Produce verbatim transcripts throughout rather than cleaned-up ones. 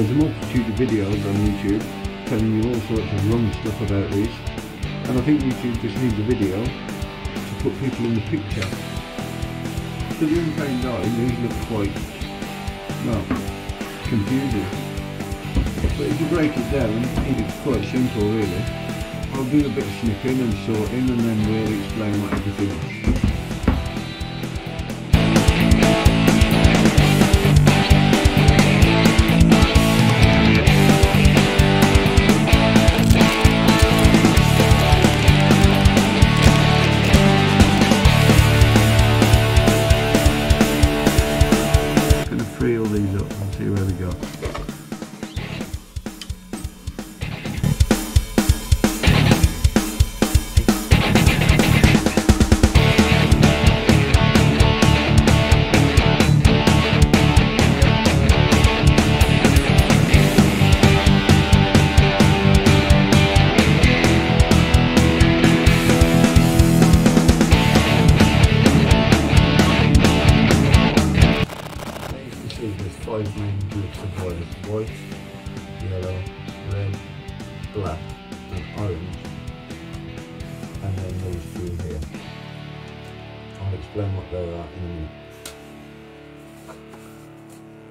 There's a multitude of videos on YouTube telling you all sorts of wrong stuff about these, and I think YouTube just needs a video to put people in the picture. For the untrained eye, these look quite, well, confusing. But if you break it down, it's quite simple really. I'll do a bit of snipping and sorting, and then we'll explain what everything is. Five main groups of colours: white, yellow, red, black and orange, and then those two here. I'll explain what they are in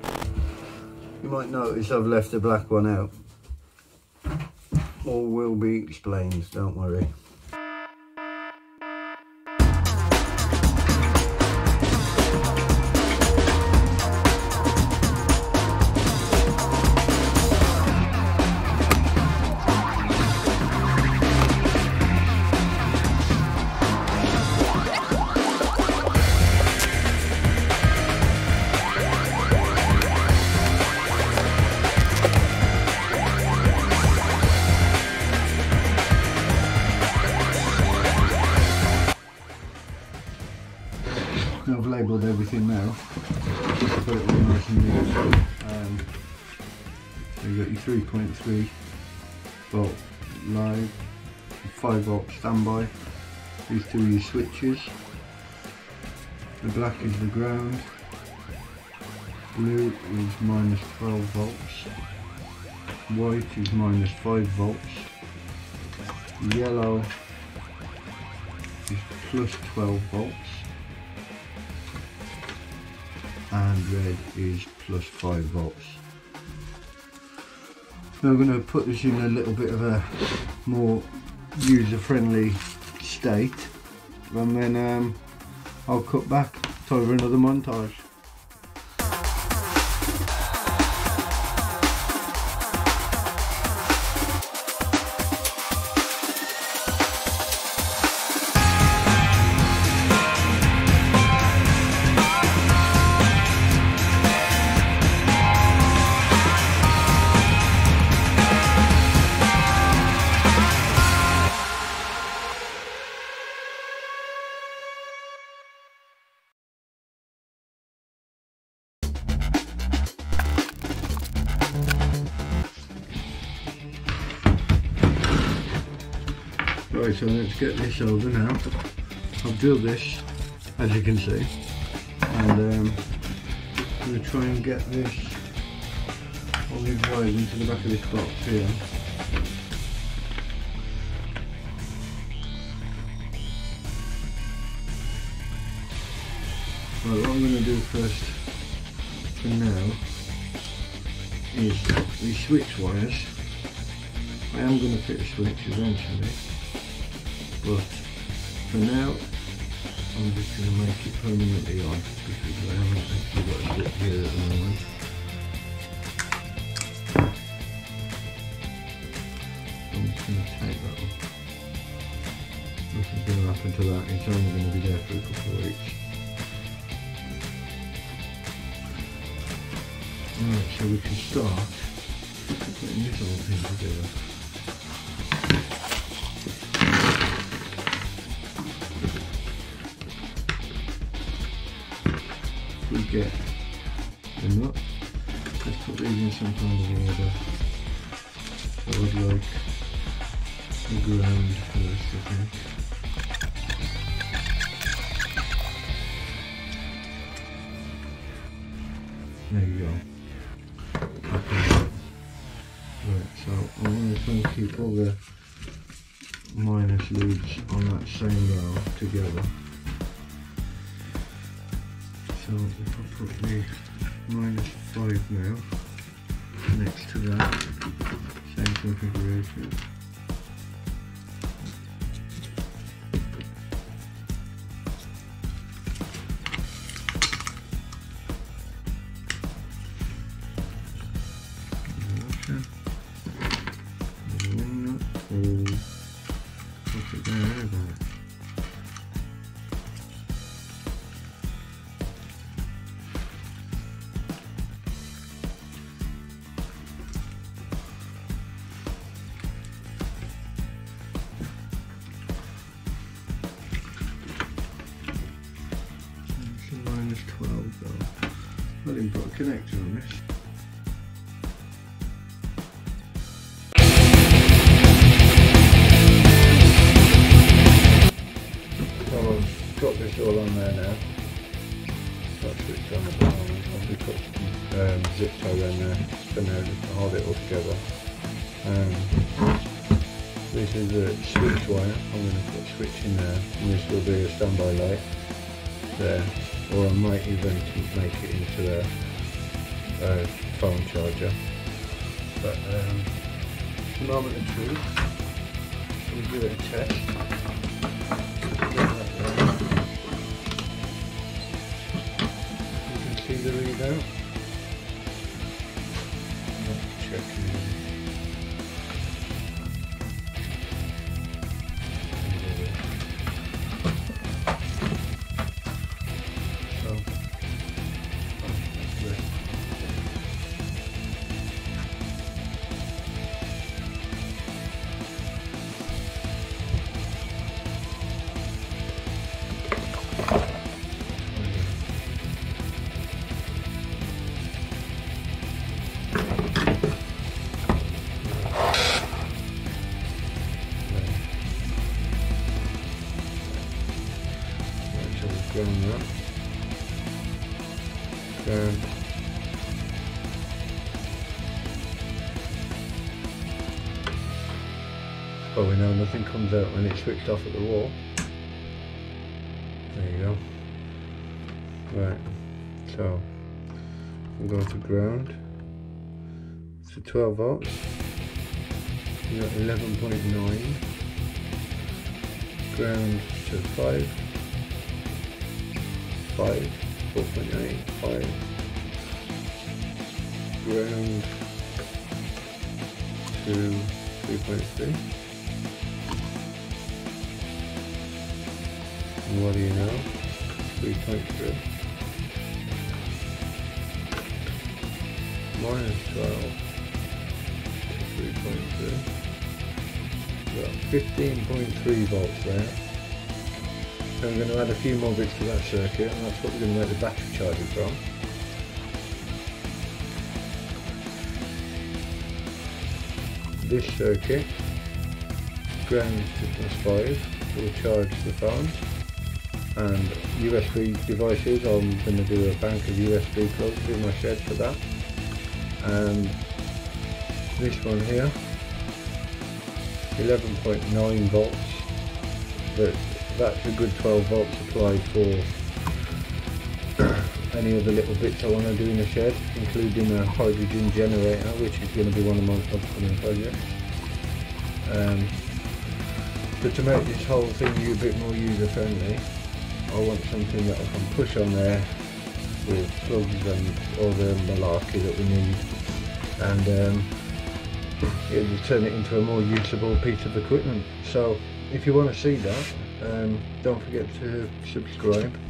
a minute. You might notice I've left the black one out. All will be explained, don't worry. I've labelled everything now, just to put it all nice and neat. Um, so you've got your three point three volt live, five volt standby, these two are your switches, the black is the ground, blue is minus twelve volts, white is minus five volts, yellow is plus twelve volts, and red is plus five volts. Now I'm going to put this in a little bit of a more user-friendly state, and then um, I'll cut back over another montage. Right, so let's get this over now. I've drilled this, as you can see, and um, I'm going to try and get this all the wires into the back of this box here. Right, what I'm going to do first for now is these switch wires. I am going to fit a switch eventually, but for now I'm just going to make it permanently on, because I haven't actually got a switch here at the moment. I'm just going to take that off. Nothing's going to happen to that, it's only going to be there for a couple of weeks. Alright, so we can start putting this whole thing together. We get them up. Let's put these in some kind of order. I would like the ground first, I think. There you go. the minus leads on that same valve together. So if I put the minus five now next to that, same configuration. I didn't put a connector on this. So I've got this all on there now. That's switched on the bottom. I've got some um, zip tie in there for now just to hold it all together. Um, this is a switch wire. I'm going to put a switch in there, and this will be a standby light there. Or I might even make it into the uh, phone charger. But um, the moment of truth, we'll give it a test. You can see the readout. Let's check it out. Going up. Down. Well, we know nothing comes out when it's switched off at the wall. There you go. Right, so I'm going to ground. It's a twelve volts. We've got eleven point nine. Ground to five. five, four point eight, five, ground to three point three, and what do you know, three point three, minus twelve to three point three, got fifteen point three volts there. So I'm going to add a few more bits to that circuit, and that's what we're going to make the battery charger from. This circuit, ground to five, will charge the phones, and U S B devices. I'm going to do a bank of U S B plugs in my shed for that, and this one here, eleven point nine volts. But that's a good twelve volt supply for any other little bits I want to do in the shed, including a hydrogen generator, which is going to be one of my upcoming projects. Um, but to make this whole thing a bit more user friendly, I want something that I can push on there with plugs and all the malarkey that we need, and um, it will turn it into a more usable piece of equipment. So if you want to see that, Um, don't forget to subscribe.